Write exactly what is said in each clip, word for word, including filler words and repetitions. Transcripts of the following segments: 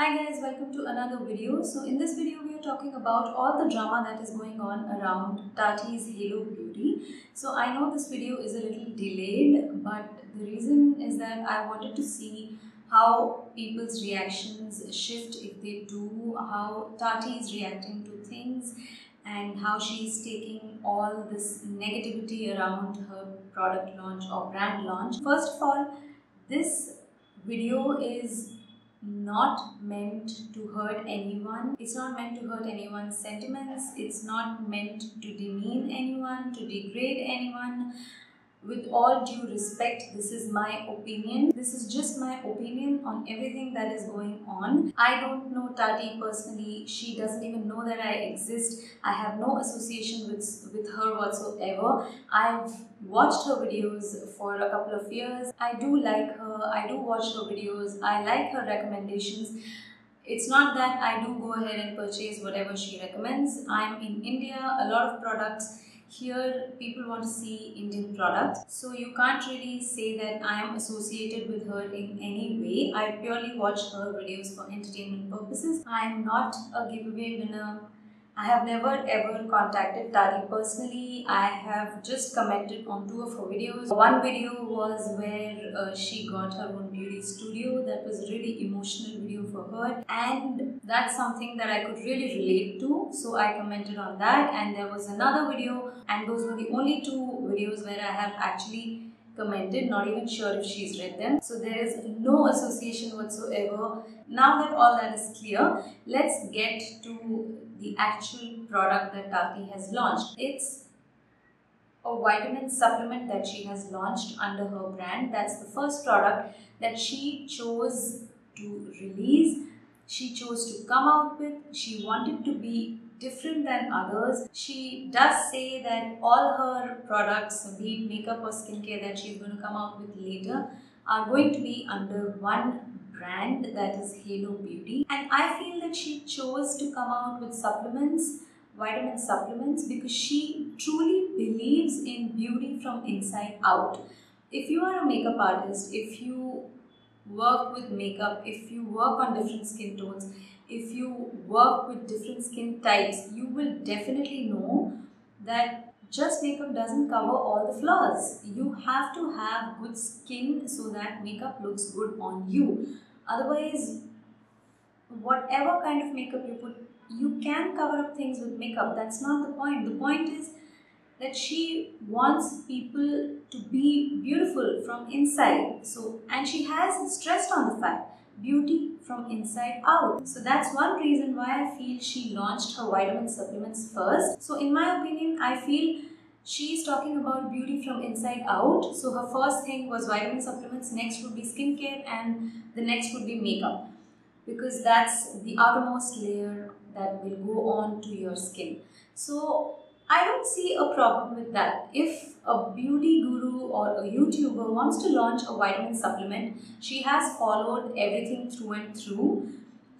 Hi guys, welcome to another video. So in this video we are talking about all the drama that is going on around Tati's Halo Beauty. So I know this video is a little delayed, but the reason is that I wanted to see how people's reactions shift if they do, how Tati is reacting to things and how she is taking all this negativity around her product launch or brand launch. First of all, this video is not meant to hurt anyone. It's not meant to hurt anyone's sentiments. It's not meant to demean anyone, to degrade anyone. With all due respect, this is my opinion. This is just my opinion on everything that is going on. I don't know Tati personally. She doesn't even know that I exist. I have no association with, with her whatsoever. I've watched her videos for a couple of years. I do like her. I do watch her videos. I like her recommendations. It's not that I do go ahead and purchase whatever she recommends. I'm in India. A lot of products here, people want to see Indian products, so you can't really say that I am associated with her in any way. I purely watch her videos for entertainment purposes. I am not a giveaway winner. I have never ever contacted Tati personally. I have just commented on two of her videos. One video was where uh, she got her own beauty studio. That was a really emotional video for her, and that's something that I could really relate to, so I commented on that. And there was another video, and those were the only two videos where I have actually commented, not even sure if she's read them. So there is no association whatsoever. Now that all that is clear, let's get to the actual product that Tati has launched. It's a vitamin supplement that she has launched under her brand. That's the first product that she chose to release. She chose to come out with. She wanted to be different than others. She does say that all her products, be it makeup or skincare that she's going to come out with later, are going to be under one brand, that is Halo Beauty. And I feel that she chose to come out with supplements, vitamin supplements, because she truly believes in beauty from inside out. If you are a makeup artist, if you work with makeup, if you work on different skin tones, if you work with different skin types, you will definitely know that just makeup doesn't cover all the flaws. You have to have good skin so that makeup looks good on you. Otherwise, whatever kind of makeup you put, you can cover up things with makeup. That's not the point. The point is that she wants people to be beautiful from inside. So, and she has stressed on the fact, beauty from inside out. So that's one reason why I feel she launched her vitamin supplements first. So in my opinion, I feel she's talking about beauty from inside out. So her first thing was vitamin supplements, next would be skincare, and the next would be makeup, because that's the outermost layer that will go on to your skin. So I don't see a problem with that. If a beauty guru or a YouTuber wants to launch a vitamin supplement, she has followed everything through and through.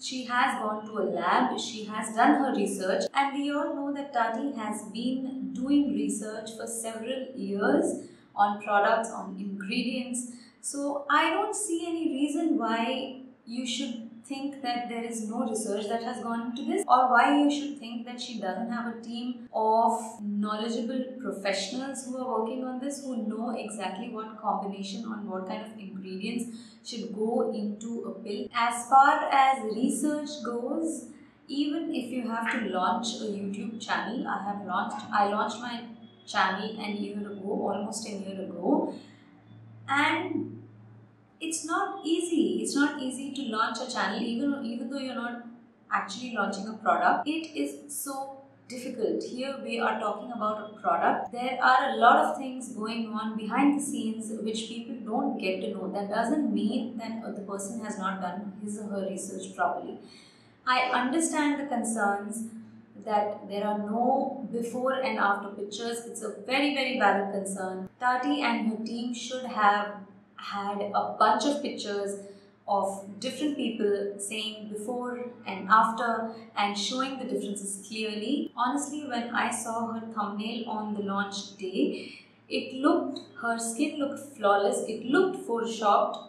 She has gone to a lab, she has done her research, and we all know that Tati has been doing research for several years on products, on ingredients. So I don't see any reason why you should think that there is no research that has gone into this, or why you should think that she doesn't have a team of knowledgeable professionals who are working on this, who know exactly what combination on what kind of ingredients should go into a pill. As far as research goes, even if you have to launch a YouTube channel, I have launched, I launched my channel an year ago, almost a year ago, and it's not easy. It's not easy to launch a channel, even, even though you're not actually launching a product. It is so difficult. Here we are talking about a product. There are a lot of things going on behind the scenes which people don't get to know. That doesn't mean that the person has not done his or her research properly. I understand the concerns that there are no before and after pictures. It's a very, very valid concern. Tati and her team should have had a bunch of pictures of different people saying before and after and showing the differences clearly. Honestly, when I saw her thumbnail on the launch day, it looked, her skin looked flawless, it looked photoshopped,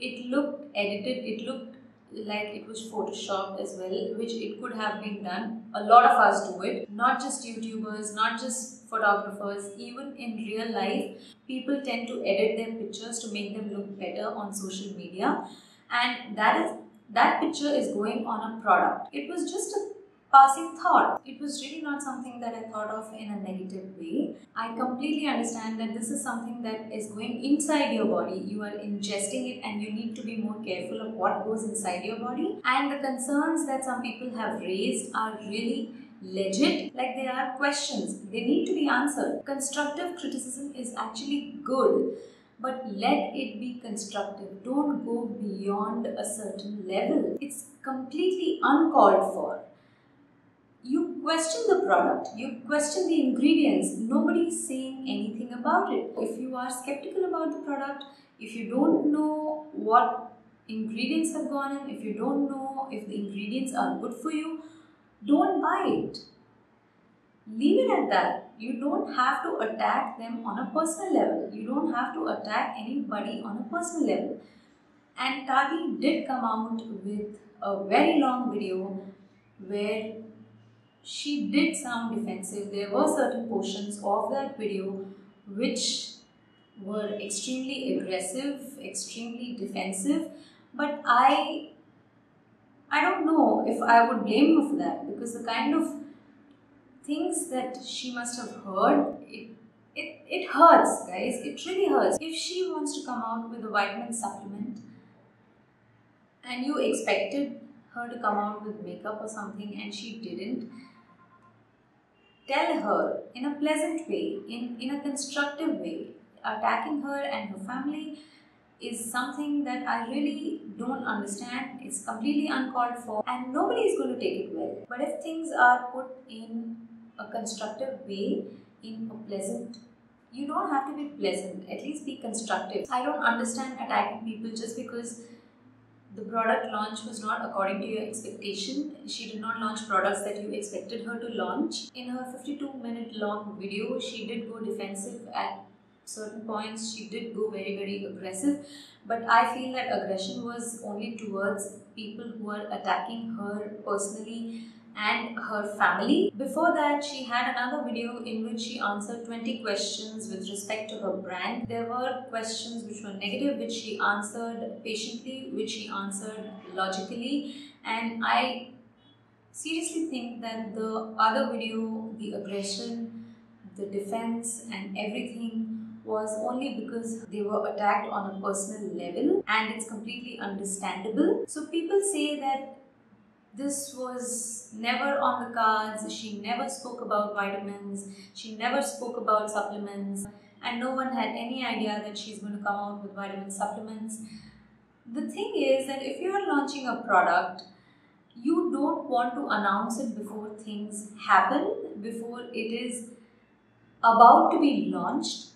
it looked edited, it looked like it was photoshopped as well, which it could have been done. A lot of us do it, not just YouTubers, not just photographers, even in real life, people tend to edit their pictures to make them look better on social media, and that is that picture is going on a product. It was just a passing thought. It was really not something that I thought of in a negative way. I completely understand that this is something that is going inside your body. You are ingesting it and you need to be more careful of what goes inside your body. And the concerns that some people have raised are really legit. Like, there are questions. They need to be answered. Constructive criticism is actually good, but let it be constructive. Don't go beyond a certain level. It's completely uncalled for. You question the product, you question the ingredients, nobody is saying anything about it. If you are skeptical about the product, if you don't know what ingredients have gone in, if you don't know if the ingredients are good for you, don't buy it. Leave it at that. You don't have to attack them on a personal level. You don't have to attack anybody on a personal level. And Tati did come out with a very long video where she did sound defensive. There were certain portions of that video which were extremely aggressive, extremely defensive, but I, I don't know if I would blame her for that, because the kind of things that she must have heard, it, it, it hurts, guys. It really hurts. If she wants to come out with a vitamin supplement and you expected her to come out with makeup or something and she didn't, tell her in a pleasant way, in, in a constructive way. Attacking her and her family is something that I really don't understand. It's completely uncalled for and nobody is going to take it well. But if things are put in a constructive way, in a pleasant way, you don't have to be pleasant, at least be constructive. I don't understand attacking people just because the product launch was not according to your expectation. She did not launch products that you expected her to launch. In her fifty-two minute long video, she did go defensive at certain points. She did go very, very aggressive. But I feel that aggression was only towards people who are attacking her personally and her family. Before that, she had another video in which she answered twenty questions with respect to her brand. There were questions which were negative, which she answered patiently, which she answered logically, and I seriously think that the other video, the aggression, the defense and everything, was only because they were attacked on a personal level, and it's completely understandable. So people say that this was never on the cards, she never spoke about vitamins, she never spoke about supplements, and no one had any idea that she's going to come out with vitamin supplements. The thing is that if you're launching a product, you don't want to announce it before things happen, before it is about to be launched.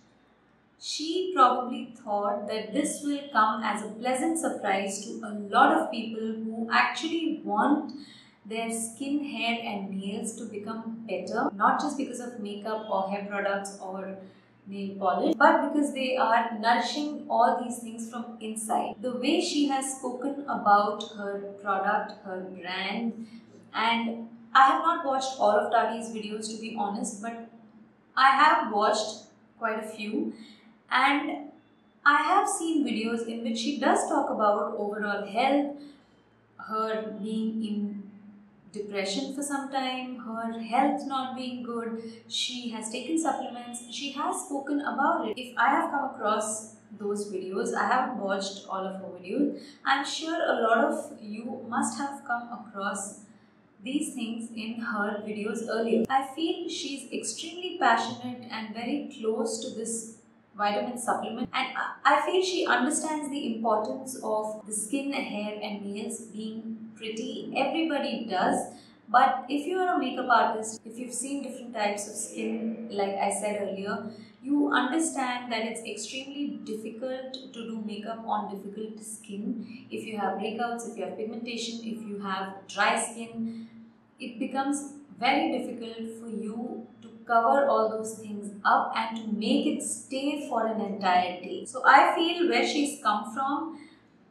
She probably thought that this will come as a pleasant surprise to a lot of people who actually want their skin, hair and nails to become better, not just because of makeup or hair products or nail polish, but because they are nourishing all these things from inside. The way she has spoken about her product, her brand, and I have not watched all of Tati's videos, to be honest, but I have watched quite a few. And I have seen videos in which she does talk about overall health, her being in depression for some time, her health not being good, she has taken supplements, she has spoken about it. If I have come across those videos, I haven't watched all of her videos, I'm sure a lot of you must have come across these things in her videos earlier. I feel she's extremely passionate and very close to this vitamin supplement, and I feel she understands the importance of the skin, hair and nails being pretty. Everybody does, but if you are a makeup artist, if you've seen different types of skin, like I said earlier, you understand that it's extremely difficult to do makeup on difficult skin. If you have breakouts, if you have pigmentation, if you have dry skin, it becomes very difficult for you to cover all those things up and to make it stay for an entire day. So I feel where she's come from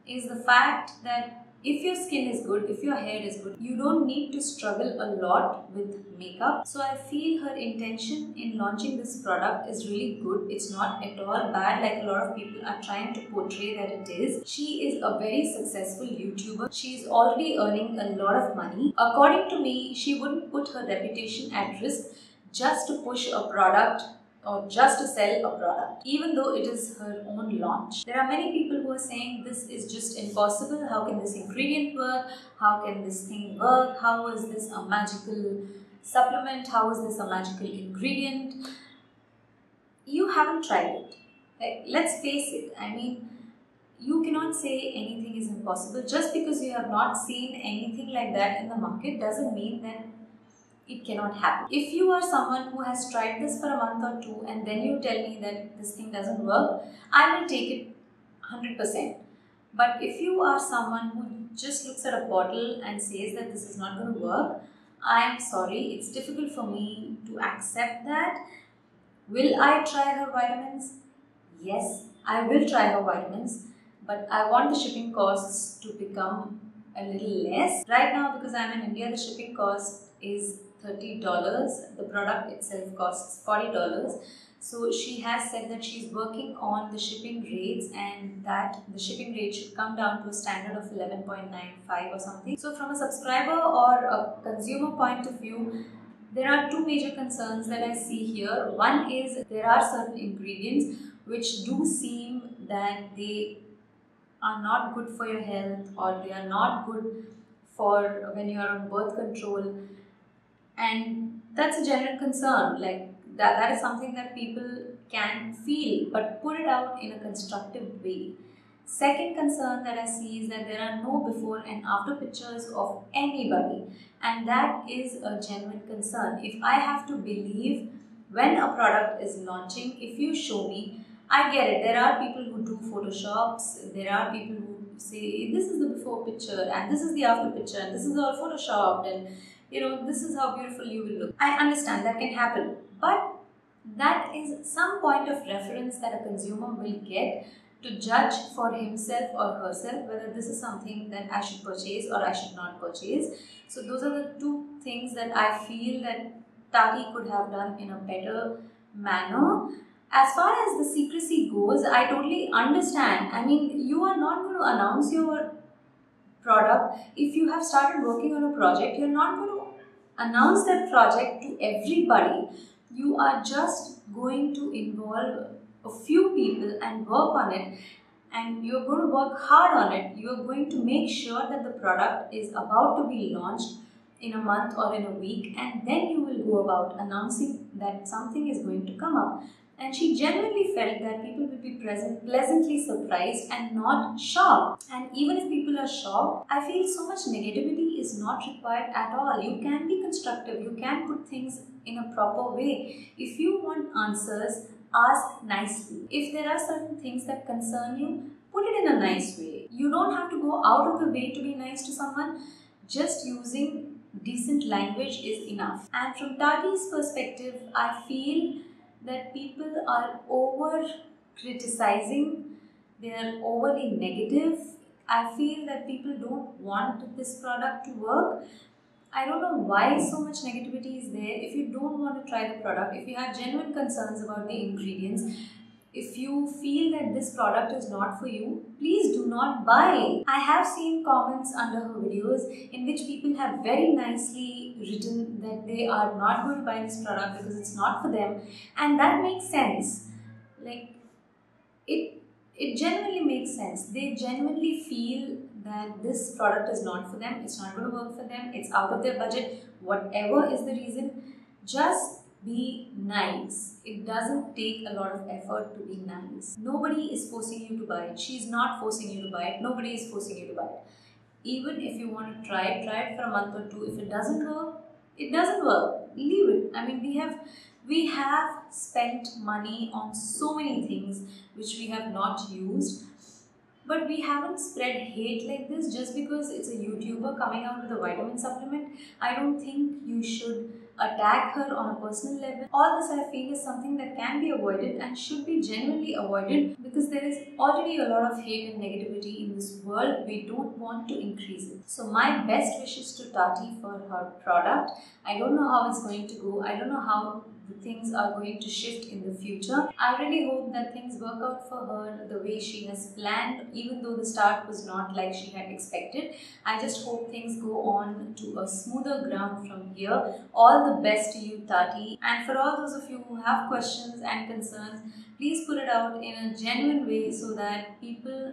is the fact that If your skin is good, if your hair is good, you don't need to struggle a lot with makeup. So I feel her intention in launching this product is really good. It's not at all bad like a lot of people are trying to portray that it is. She is a very successful YouTuber. She is already earning a lot of money. According to me, she wouldn't put her reputation at risk just to push a product or just to sell a product, even though it is her own launch. There are many people who are saying this is just impossible. How can this ingredient work? How can this thing work? How is this a magical supplement? How is this a magical ingredient? You haven't tried it. Like, let's face it. I mean, you cannot say anything is impossible. Just because you have not seen anything like that in the market doesn't mean that it cannot happen. If you are someone who has tried this for a month or two and then you tell me that this thing doesn't work, I will take it one hundred percent. But if you are someone who just looks at a bottle and says that this is not going to work, I am sorry, it's difficult for me to accept that. Will I try her vitamins? Yes, I will try her vitamins, but I want the shipping costs to become a little less. Right now, because I am in India, the shipping cost is thirty dollars. The product itself costs forty dollars. So she has said that she is working on the shipping rates and that the shipping rate should come down to a standard of eleven point nine five or something. So from a subscriber or a consumer point of view, there are two major concerns that I see here. One is there are certain ingredients which do seem that they are not good for your health, or they are not good for when you are on birth control. And that's a general concern, like that, that is something that people can feel, but put it out in a constructive way. Second concern that I see is that there are no before and after pictures of anybody, and that is a genuine concern. If I have to believe when a product is launching, if you show me, I get it, there are people who do photoshops, there are people who say this is the before picture and this is the after picture and this is all photoshopped and you know, this is how beautiful you will look. I understand that can happen, but that is some point of reference that a consumer will get to judge for himself or herself whether this is something that I should purchase or I should not purchase. So those are the two things that I feel that Tati could have done in a better manner. As far as the secrecy goes, I totally understand. I mean, you are not going to announce your product. If you have started working on a project, you're not going to announce that project to everybody. You are just going to involve a few people and work on it, and you're going to work hard on it. You're going to make sure that the product is about to be launched in a month or in a week, and then you will go about announcing that something is going to come up. And she genuinely felt that people will be present, pleasantly surprised and not shocked. And even if people are shocked, I feel so much negativity is not required at all. You can be constructive. You can put things in a proper way. If you want answers, ask nicely. If there are certain things that concern you, put it in a nice way. You don't have to go out of the way to be nice to someone. Just using decent language is enough. And from Tati's perspective, I feel that people are over criticizing, they are overly negative. I feel that people don't want this product to work. I don't know why so much negativity is there. If you don't want to try the product, if you have genuine concerns about the ingredients, if you feel that this product is not for you, please do not buy. I have seen comments under her videos in which people have very nicely written that they are not going to buy this product because it's not for them, and that makes sense. Like, it, it genuinely makes sense. They genuinely feel that this product is not for them, it's not going to work for them, it's out of their budget, whatever is the reason. Just be nice. It doesn't take a lot of effort to be nice. Nobody is forcing you to buy it. She's not forcing you to buy it. Nobody is forcing you to buy it. Even if you want to try it, try it for a month or two. If it doesn't work, it doesn't work. Leave it. I mean, we have we have spent money on so many things which we have not used. But we haven't spread hate like this just because it's a YouTuber coming out with a vitamin supplement. I don't think you should attack her on a personal level. All this I feel is something that can be avoided and should be genuinely avoided, because there is already a lot of hate and negativity in this world. We don't want to increase it. So my best wishes to Tati for her product. I don't know how it's going to go. I don't know how things are going to shift in the future. I really hope that things work out for her the way she has planned, even though the start was not like she had expected. I just hope things go on to a smoother ground from here. All the best to you, Tati. And for all those of you who have questions and concerns, please put it out in a genuine way so that people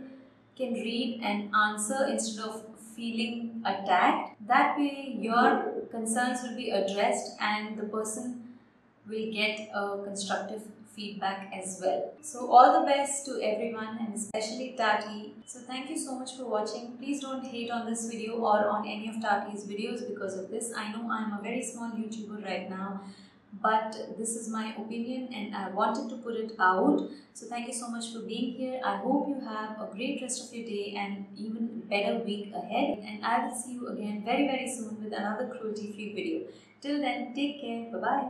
can read and answer instead of feeling attacked. That way your concerns will be addressed and the person will get a constructive feedback as well. So all the best to everyone, and especially Tati. So thank you so much for watching. Please don't hate on this video or on any of Tati's videos because of this. I know I'm a very small YouTuber right now, but this is my opinion and I wanted to put it out. So thank you so much for being here. I hope you have a great rest of your day and even better week ahead. And I will see you again very very soon with another cruelty free video. Till then, take care. Bye bye.